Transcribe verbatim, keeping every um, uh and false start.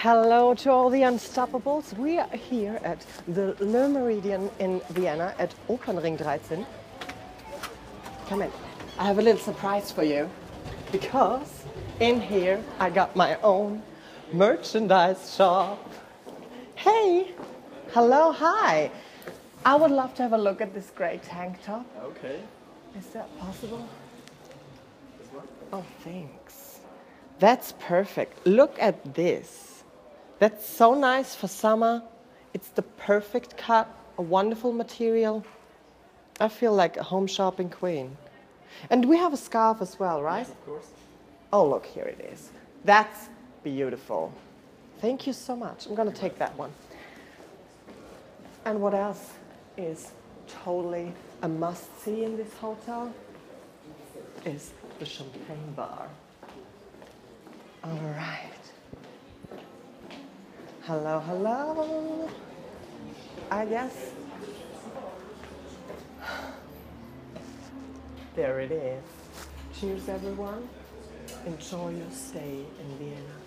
Hello to all the Unstoppables. We are here at the Le Meridien in Vienna at Opernring thirteen. Come in. I have a little surprise for you, because in here I got my own merchandise shop. Hey! Hello, hi! I would love to have a look at this great tank top. Okay. Is that possible? This one? Oh, thanks. That's perfect. Look at this. That's so nice for summer. It's the perfect cut, a wonderful material. I feel like a home shopping queen. And we have a scarf as well, right? Yes, of course. Oh, look, here it is. That's beautiful. Thank you so much. I'm going to take that one. And what else is totally a must-see in this hotel is the champagne bar. All right. Hello, hello, I guess. There it is. Cheers, everyone. Enjoy your stay in Vienna.